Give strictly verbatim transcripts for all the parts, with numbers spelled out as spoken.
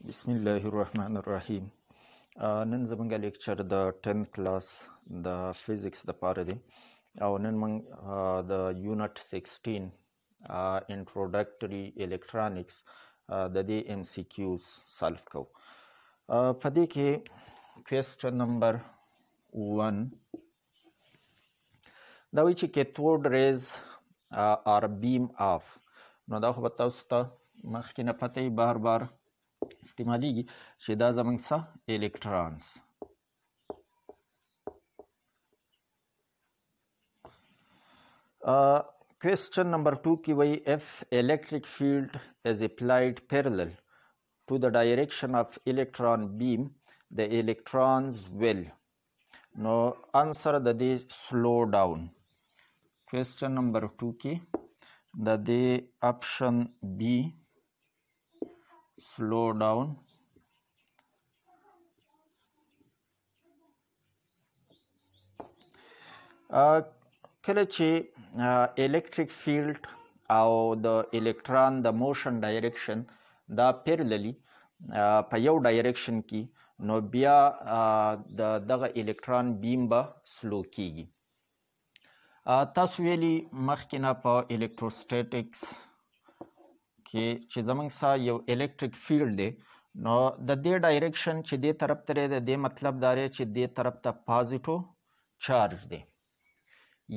Bismillahirrahmanirrahim. Nan zamanga lecture the tenth class the physics the paradi. Aw nan mang the unit sixteen uh, introductory electronics uh, the day M C Qs solve ko. Uh, Padi ke question number one. The which ke toward rays uh, are beam off. No da khob tausta makhina patay bar bar. استعمالیږي چې دا زمونږ څه الکترونز ا کوېسچن نمبر two کې وایي if electric field is applied parallel to the direction of electron beam the electrons will no answer the day slow down question number two کې the day option B slow down uh, kelechi uh, electric field or the electron the motion direction the parallelly uh, pa yaw direction ki no bia uh, the daga electron beam ba slow kigi uh, tasweli makhina pa electrostatics कि چې زمنګ سا یو الیکټریک فیلډ دی نو د دې ډایریکشن چې دې طرف ته دی د مطلب دا چې دې طرف ته پازیټو چارج دی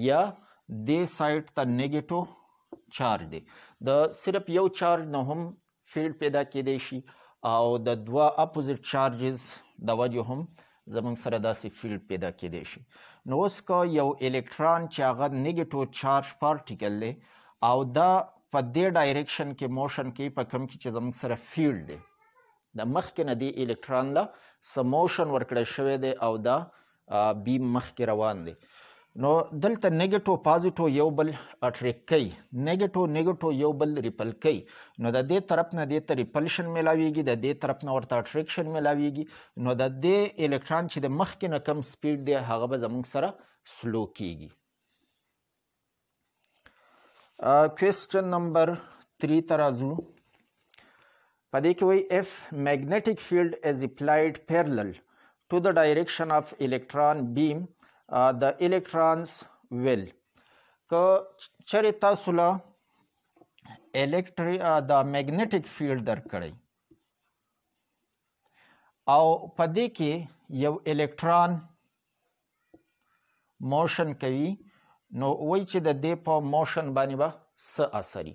یا دې سایت ته نیگیټو چارج دی د صرف یو چارج نه هم فیلډ پیدا کېدی شي او د دوه اپوزیټ چارجز د وجه هم زمنګ سره داسې فیلډ پیدا کېدی شي نو اوس که یو الکترون چې هغه نیگیټو چارج پارټیکل دی او دا په دې ډایریکشن کې موشن کې په کم کې چې زموږ سره فیلډ دی د مخکې نه دی الکترون له څه موشن ورکړی شوی دی او دا بیم مخکې روان دی نو دلته نیګیټو پازیټو یو بل اټریک کوي نیګیټو نیګیټو یو بل ریپل کوي نو د دې طرف نه دې ته ریپلشن میلاویږي د دې طرف نه ورته اټریکشن میلاویږي نو د دې الکترون چې د مخکې نه کم سپیډ دی هغه به زموږ سره سلو کیږي Uh, question number three tarazu Padikaway if magnetic field is applied parallel to the direction of electron beam uh, the electrons will Ka charita sula electric uh, the magnetic field dar kare Aw padiki yaw electron motion kavi نو وای چې د دې په موشن باندې به څه اثري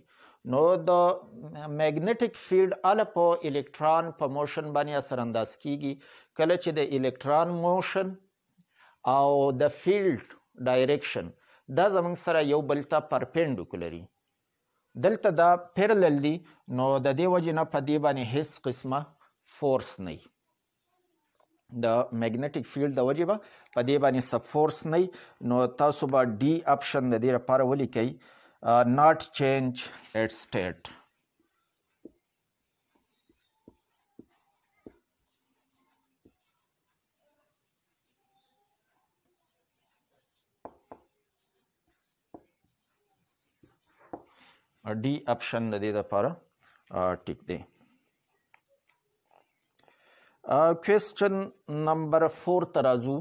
نو د میګنیټک فیلډ ال په الکترون په موشن باندې اثر انداز کیږي کله چې د الکترون موشن او د فیلډ ډایریکشن دا زموږ سره یو بل ته پرپینډیکولري دلته دا پیرلل دی نو د دې وجې نه په دې باندې هیڅ قسمه فورس نه د میګنیټک فیلډ د وجې به په دې باندې څه فورس نه نو تاسو به ډي اپشن د دې لپاره ولیکئ ناټ چینج ایټ سټیټ ډي اپشن د دې لپاره ټیک دی Uh, question number four tarazu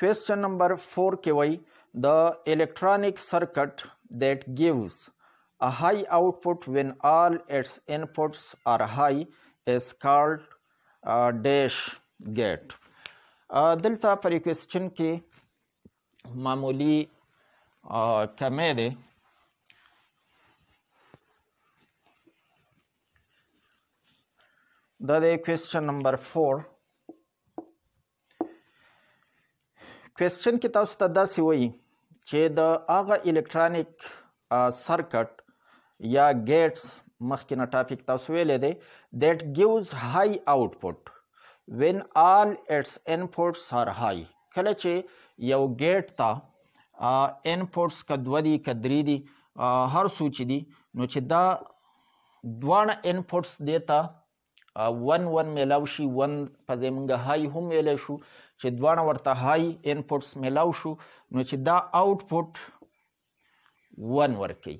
question number four kwai the electronic circuit that gives a high output when all its inputs are high is called uh, dash gate uh, delta par question ke mamuli uh, kamede That is question number four. Question ki tasu ta dasi wai che da aga electronic uh, circuit ya gates makhina topic tasu wele de that gives high output when all its inputs are high. Kala che yaw gate ta uh, inputs ka dwa di ka dri di uh, har suchi di no che da dwana inputs deta ون ون میلاو شي ون په ځای مونږ های هم ویلی شو چې دواړه ورته های انپوټس میلاو شو نو چې دا آوټپوټ ون ورکوي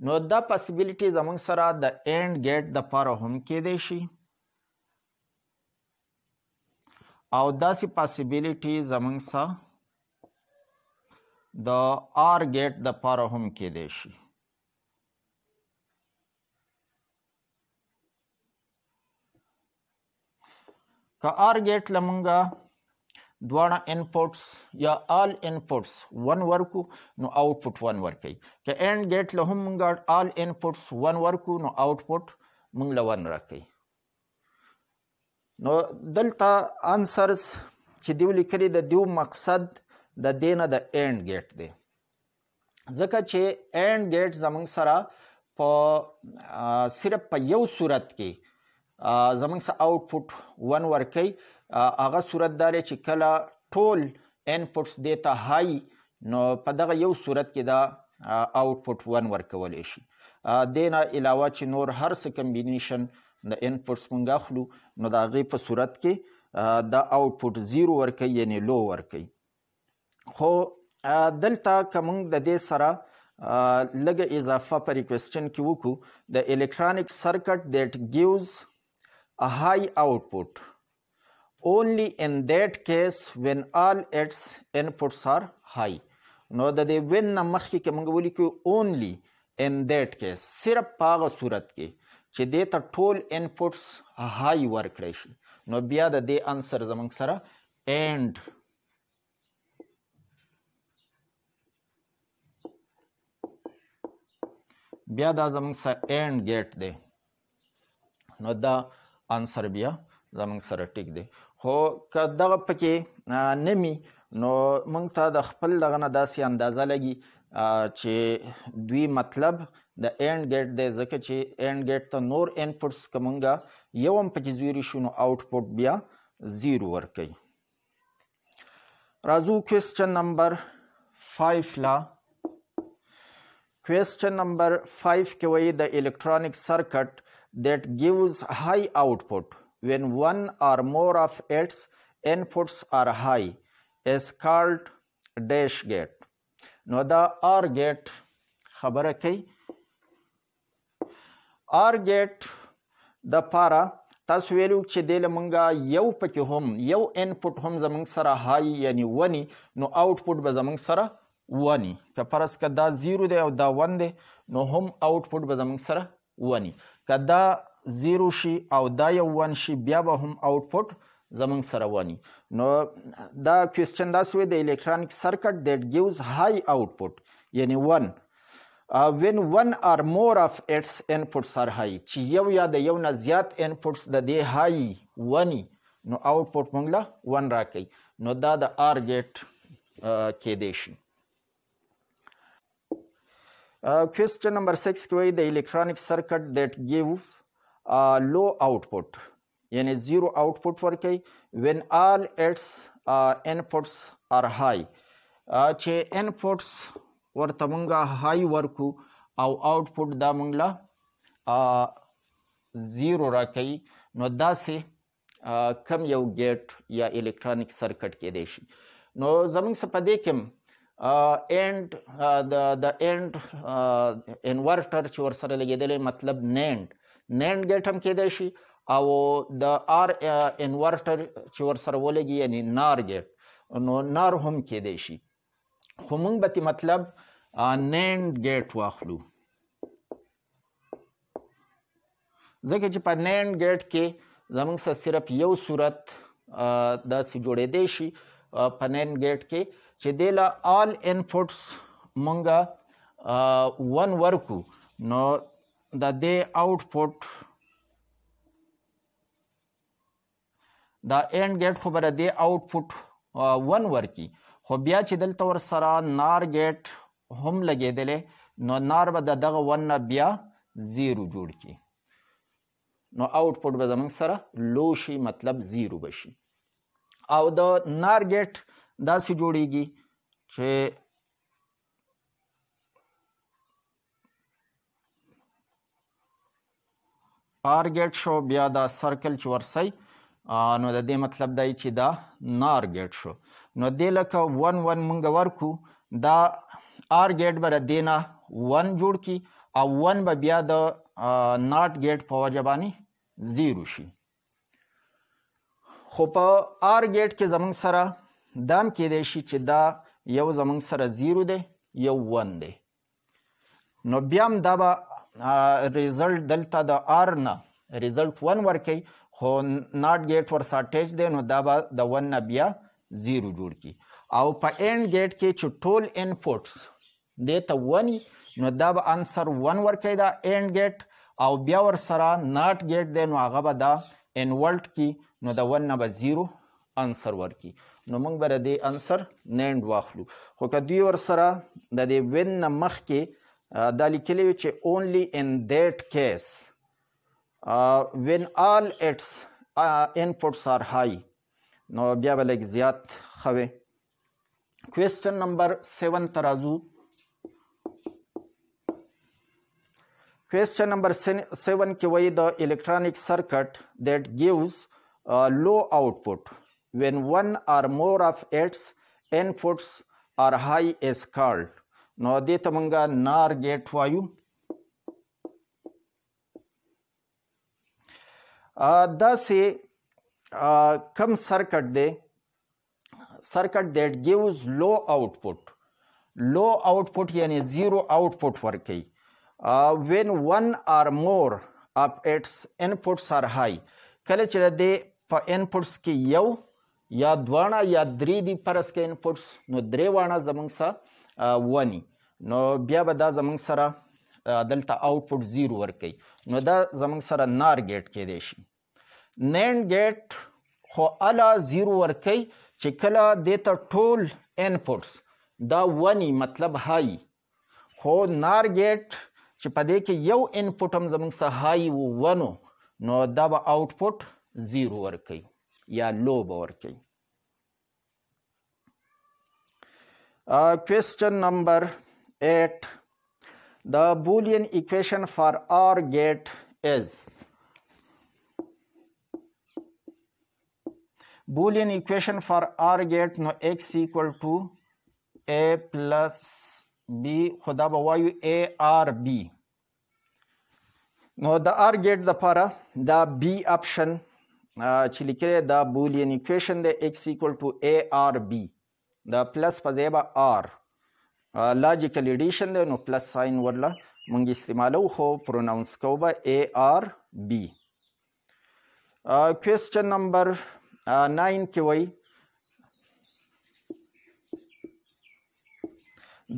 Note the possibilities among Sarah the AND gate the power of home Kedeshi. Audasi possibilities among Sarah the OR gate the power of home Kedeshi. Ka OR gate Lamanga Dwana inputs ya all inputs one worku no output one workai. Ka AND gate lahum got all inputs one worku no output mungla one rakai. No delta answers chidivli kari the due maksad the dena the AND gate de. Zaka che AND gate zamang sara po uh, sirap pa yaw surat ki. Uh, zamang sa output one workai. Aga surat dare چې کله ټول انپټس دیتا هاي نو په دغه یو صورت کې دا آوټپټ ون ورکول شي. دینا علاوه چې نور هر څه کمبینیشن د انپټس مونږ اخلو نو د هغې په صورت کې دا آوټپټ زیرو ورکوي یعنې لو ورکوي. خو دلته که مونږ د دې سره لږه اضافه په ریکویسټن کې وکړو د الکترانیک سرکټ دیټ ګیوز ا هاي آوټپټ only in that case when all its inputs are high. Now that they when namaki kamanguli ku only in that case. Sirapaga suratki. Chideta toll inputs a high work ratio. No biada they answers among Sarah and biada amongst and get they. No the answer bia. زمنګ سره ټیک دی خو که دغه پکې نمی نو موږ ته د خپل دغه نه داسې اندازه لګي چې دوی مطلب د اینډ ګیټ دی ځکه چې اینډ ګیټ ته نور انپټس که موږ یو هم پکې زیرو شو نو آوټپوټ بیا زیرو ورکوي. راځو کوېسچن نمبر فایف لا. کوېسچن نمبر فایف کې وایي د الکترانیک سرکټ دیټ ګیوز های آوټپوټ when one or more of its inputs are high is called dash gate. Now the OR gate khabara kai OR gate the para tas value che del manga yau pake hum yau input hum zamang sara high yani one no output ba zamang sara one ka paras ka da zero de da one de no hum output ba zamang sara one ka da zero شي او دا یو ون شي بیا به هم آوټپوټ زمونږ سره ونی. نو دا کوېسچن داسې وایي د الکترانیک سرکټ دیټ ګیوز های آوټپوټ یعنې ون وین ون آر مور آف اټس انپټس آر های چې یو یا د یو نه زیات انپټس د دې های ونی نو آوټپوټ موږ له ون راکوي. نو دا د آر ګیټ کېدی شي. کوېسچن نمبر سکس کې وایي د الکترانیک سرکټ دیټ ګیوز Uh, low output yani zero output for k when all its uh, inputs are high uh, che inputs or tamunga high worku au output da mungla uh, zero rakai no da se uh, kam yau gate ya electronic circuit ke deshi. No zamung sapade kim Uh, and uh, the the end uh, inverter che or sare lagedele matlab nand NAND gate هم کېدای شي او د آر انورټر چې ورسره ولګي یعنې نار ګیټ نو نار هم کېدای شي خو موږ به ترې مطلب نینډ ګیټ واخلو ځکه چې په نینډ ګیټ کې زموږ سره صرف یو صورت داسې جوړېدی شي په نینډ ګیټ کې چې دې له آل انپټس موږ ون ورکو نو the day output the end gate خو بره دی output one ورکی خو بیا چې دلته ورسره نار گیټ هم لګېدلی نو نار به د دغه ون نه بیا زیرو جوړ کړي نو output به زموږ سره لو شي مطلب زیرو به شي. او د نار گیټ داسې جوړیږي چې آر گیټ شو بیا دا سرکل چې ورسی نو د دې مطلب دی چې دا نار گیټ شو نو دې لکه ون ون مونږ ورکو دا آر گیټ بره دې نه ون جوړ کړي अब वन व ब्याद नॉट gate फवा जबानी zero शी खोपा are get के जमंग सरा दाम के देशी चिदा यो जमंग सरा जीरो दे यो वन दे नो ब्याम दाबा रिजल्ट दलता दा आर ना रिजल्ट वन वर के हो नॉट गेट वर साटेज दे नो दाबा दा वन ना ब्या जीरो जोड़ की आउ पा एंड गेट के चुटोल इनपुट्स दे ता वन नो दाब आंसर वन वर के दा एंड गेट आउ ब्या वर सरा नॉट गेट दे नो आगा बा दा इनवर्ट की नो दा वन ना बा जीरो आंसर वर की नो मंग बरा दे आंसर नेंड वाखलू खो का दी वर सरा दा दे वन ना मख के दा लिखले चे only in that case when all its inputs are high नो ब्या बा लाइक ज़ियात खवे क्वेश्चन नंबर सेवन तराजू Question number seven के वही the electronic circuit that gives uh, low output when one or more of its inputs are high is called. Now दे तमंगा नार गेट वायु दा से कम circuit दे circuit that gives low output. Low output यानी zero output वर्क है Uh, when one or more of its inputs are high kale chira de pa inputs ki yaw ya dwana ya dri di paras ke inputs no drewana zamang sa uh, wani no bia bada zamang sara uh, delta output zero work kai no da zamang sara nar gate ke deshi nand gate ho ala zero work kai chikala de ta tool inputs da wani matlab high ho nar gate چې په دې کې یو انپوټ هم زموږ څخه هاي وونو نو دا به آوټپوټ زیرو ورکوي یا لو به ورکوي کویسچن نمبر ایټ د بولین اکویشن فار آر ګیټ از بولین اکویشن فار آر ګیټ نو ایکس ایکوال ټو اے پلس B خدا بوایو A R B نو دا R gate دا پارا دا B option چی لکره دا boolean equation دا X equal to A R B دا plus پزیبا R logical addition دا نو plus sign ورلا منگی استعمالو خو pronounce کو با A R B question number nine کی وی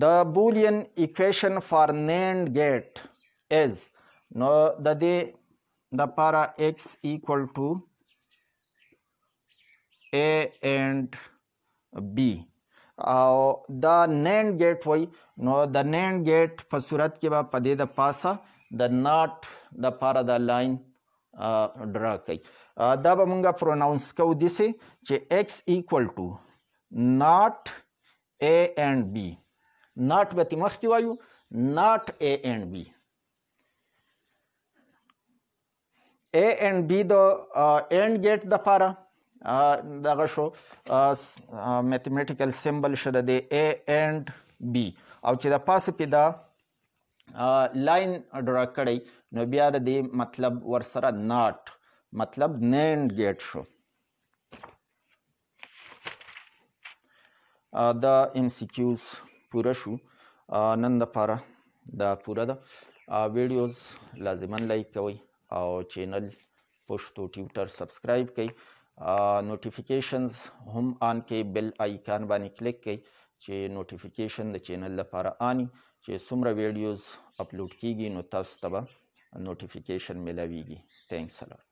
The Boolean equation for NAND gate is no the de the para x equal to a and b. Uh, the NAND gate why no the NAND gate pasurat ke ba pade the pasa the not the para the line uh, draw kai. Uh, da ba munga pronounce kau dise che x equal to not a and b. Not with must you not A and B. A and B the uh, AND gate the para uh, the show uh, uh, mathematical symbol should the A and B. Ouch the pasipida uh, line drakade no biara the matlab warsara not matlab NAND gate show. Uh, the M C Qs. पूरा शू आनंद पारा दा पूरा दा videos लाजमन like कई और channel Pashto tutor subscribe कई notifications हम on के बेल आइकन बानी क्लिक कई चे नोटिफिकेशन द चैनल ला पारा आनी चे सुमरा वीडियोस अपलोड कीगी नो तब तब नोटिफिकेशन मिलावीगी थैंक्स अ लॉट